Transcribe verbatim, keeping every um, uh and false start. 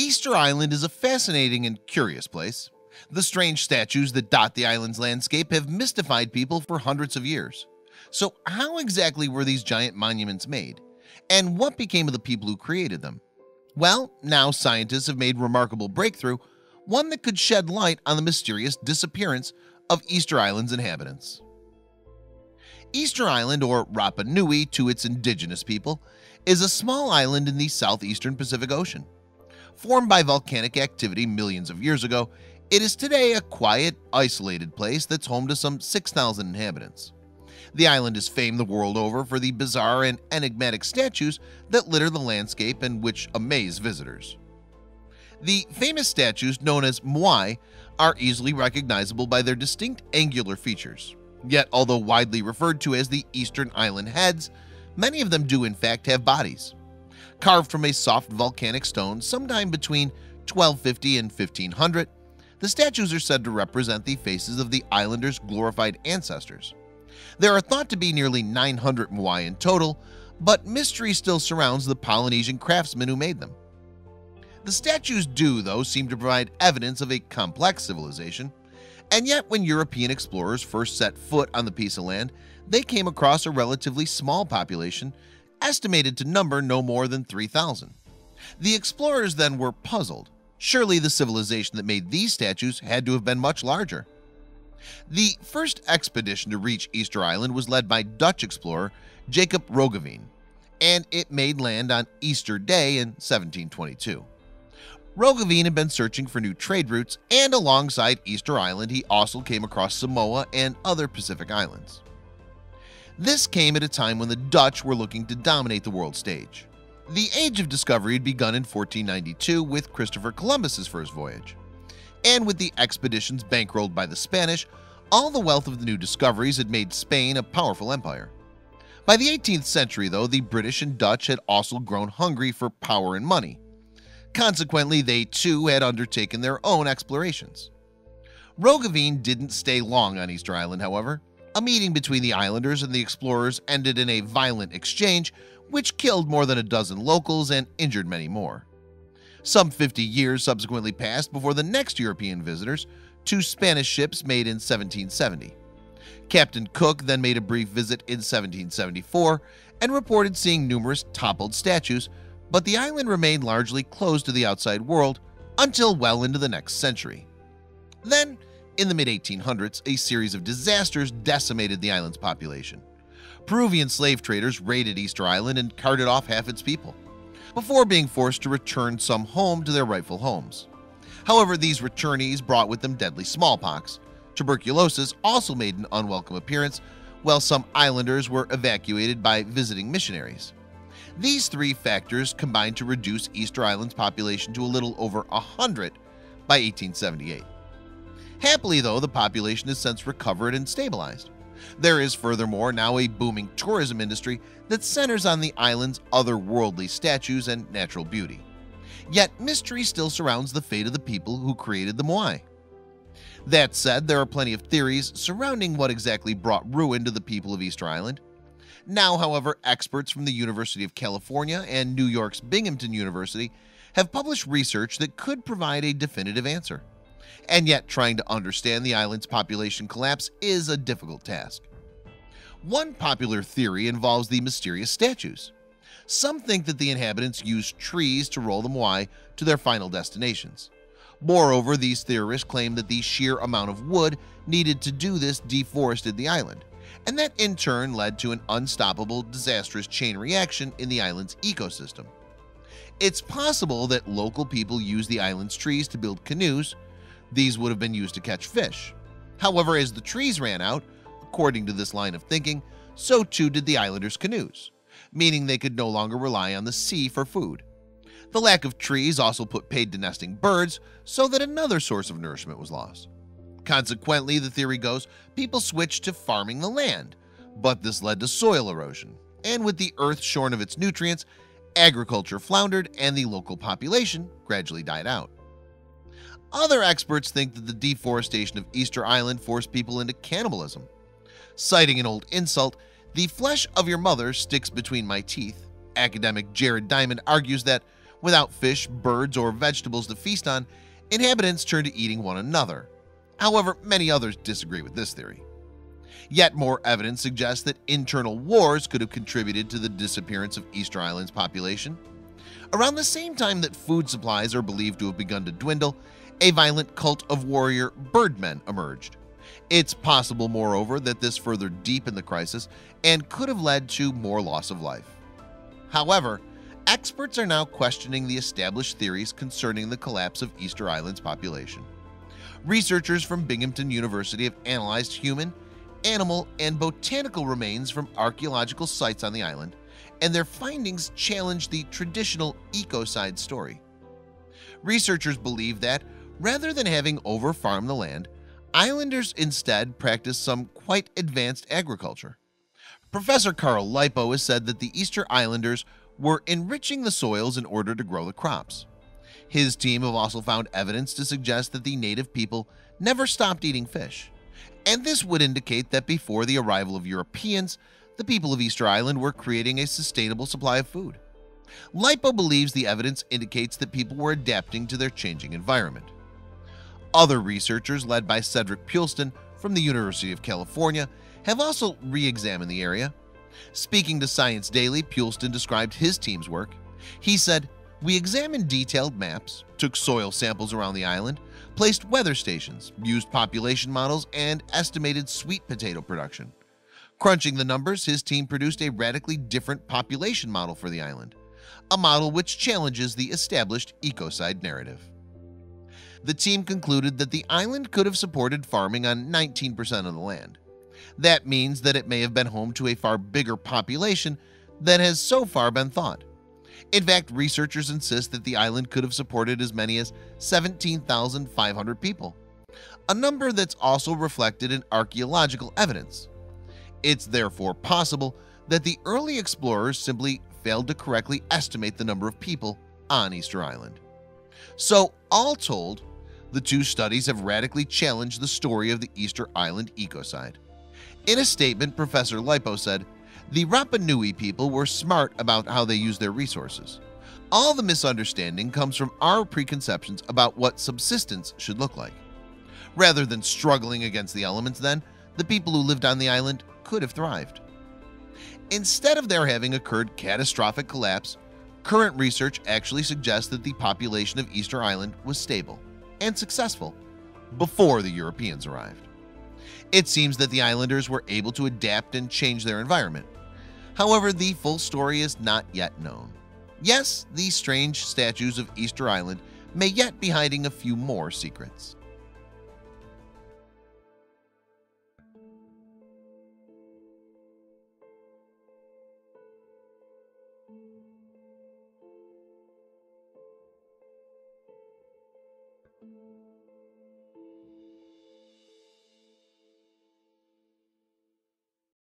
Easter Island is a fascinating and curious place. The strange statues that dot the island's landscape have mystified people for hundreds of years. So how exactly were these giant monuments made? And what became of the people who created them? Well, now scientists have made a remarkable breakthrough, one that could shed light on the mysterious disappearance of Easter Island's inhabitants. Easter Island, or Rapa Nui to its indigenous people, is a small island in the southeastern Pacific Ocean. Formed by volcanic activity millions of years ago, it is today a quiet, isolated place that's home to some six thousand inhabitants. The island is famed the world over for the bizarre and enigmatic statues that litter the landscape and which amaze visitors. The famous statues, known as Moai, are easily recognizable by their distinct angular features. Yet, although widely referred to as the Eastern Island heads, many of them do in fact have bodies. Carved from a soft volcanic stone sometime between twelve fifty and fifteen hundred, the statues are said to represent the faces of the islanders' glorified ancestors. There are thought to be nearly nine hundred Moai in total, but mystery still surrounds the Polynesian craftsmen who made them. The statues do, though, seem to provide evidence of a complex civilization, and yet when European explorers first set foot on the piece of land, they came across a relatively small population, estimated to number no more than three thousand. The explorers then were puzzled. Surely the civilization that made these statues had to have been much larger. The first expedition to reach Easter Island was led by Dutch explorer Jacob Roggeveen, and it made land on Easter Day in seventeen twenty-two. Roggeveen had been searching for new trade routes, and alongside Easter Island he also came across Samoa and other Pacific islands. This came at a time when the Dutch were looking to dominate the world stage. The Age of Discovery had begun in fourteen ninety-two with Christopher Columbus's first voyage. And with the expeditions bankrolled by the Spanish, all the wealth of the new discoveries had made Spain a powerful empire. By the eighteenth century, though, the British and Dutch had also grown hungry for power and money. Consequently, they too had undertaken their own explorations. Roggeveen didn't stay long on Easter Island, however. A meeting between the islanders and the explorers ended in a violent exchange, which killed more than a dozen locals and injured many more. Some fifty years subsequently passed before the next European visitors, two Spanish ships made in seventeen seventy. Captain Cook then made a brief visit in seventeen seventy-four and reported seeing numerous toppled statues, but the island remained largely closed to the outside world until well into the next century. Then, in the mid eighteen hundreds, a series of disasters decimated the island's population. Peruvian slave traders raided Easter Island and carted off half its people, before being forced to return some home to their rightful homes. However, these returnees brought with them deadly smallpox. Tuberculosis also made an unwelcome appearance, while some islanders were evacuated by visiting missionaries. These three factors combined to reduce Easter Island's population to a little over one hundred by eighteen seventy-eight. Happily, though, the population has since recovered and stabilized. There is, furthermore, now a booming tourism industry that centers on the island's otherworldly statues and natural beauty. Yet, mystery still surrounds the fate of the people who created the Moai. That said, there are plenty of theories surrounding what exactly brought ruin to the people of Easter Island. Now, however, experts from the University of California and New York's Binghamton University have published research that could provide a definitive answer. And yet, trying to understand the island's population collapse is a difficult task. One popular theory involves the mysterious statues. Some think that the inhabitants used trees to roll the Moai to their final destinations. Moreover, these theorists claim that the sheer amount of wood needed to do this deforested the island, and that in turn led to an unstoppable, disastrous chain reaction in the island's ecosystem. It's possible that local people used the island's trees to build canoes. These would have been used to catch fish. However, as the trees ran out, according to this line of thinking, so too did the islanders' canoes, meaning they could no longer rely on the sea for food. The lack of trees also put paid to nesting birds, so that another source of nourishment was lost. Consequently, the theory goes, people switched to farming the land, but this led to soil erosion, and with the earth shorn of its nutrients, agriculture floundered and the local population gradually died out. Other experts think that the deforestation of Easter Island forced people into cannibalism. Citing an old insult, "The flesh of your mother sticks between my teeth," academic Jared Diamond argues that Without fish, birds, or vegetables to feast on, inhabitants turn to eating one another. However, many others disagree with this theory. Yet more evidence suggests that internal wars could have contributed to the disappearance of Easter Island's population. Around the same time that food supplies are believed to have begun to dwindle, a violent cult of warrior birdmen emerged. It's possible, moreover, that this further deepened the crisis and could have led to more loss of life. However, experts are now questioning the established theories concerning the collapse of Easter Island's population. Researchers from Binghamton University have analyzed human, animal, and botanical remains from archaeological sites on the island, and their findings challenge the traditional ecocide story. Researchers believe that, rather than having overfarmed the land, islanders instead practiced some quite advanced agriculture. Professor Carl Lipo has said that the Easter Islanders were enriching the soils in order to grow the crops. His team have also found evidence to suggest that the native people never stopped eating fish, and this would indicate that before the arrival of Europeans, the people of Easter Island were creating a sustainable supply of food. Lipo believes the evidence indicates that people were adapting to their changing environment. Other researchers, led by Cedric Puelston from the University of California, have also re-examined the area. Speaking to Science Daily, Puelston described his team's work. He said, "We examined detailed maps, took soil samples around the island, placed weather stations, used population models, and estimated sweet potato production." Crunching the numbers, his team produced a radically different population model for the island, a model which challenges the established ecocide narrative. The team concluded that the island could have supported farming on nineteen percent of the land. That means that it may have been home to a far bigger population than has so far been thought. In fact, researchers insist that the island could have supported as many as seventeen thousand five hundred people, a number that's also reflected in archaeological evidence. It's therefore possible that the early explorers simply failed to correctly estimate the number of people on Easter Island. So, all told, the two studies have radically challenged the story of the Easter Island ecocide. In a statement, Professor Lipo said, "The Rapa Nui people were smart about how they use their resources. All the misunderstanding comes from our preconceptions about what subsistence should look like. Rather than struggling against the elements then, the people who lived on the island could have thrived." Instead of there having occurred catastrophic collapse, current research actually suggests that the population of Easter Island was stable and successful before the Europeans arrived. It seems that the islanders were able to adapt and change their environment. However, the full story is not yet known. Yes, these strange statues of Easter Island may yet be hiding a few more secrets.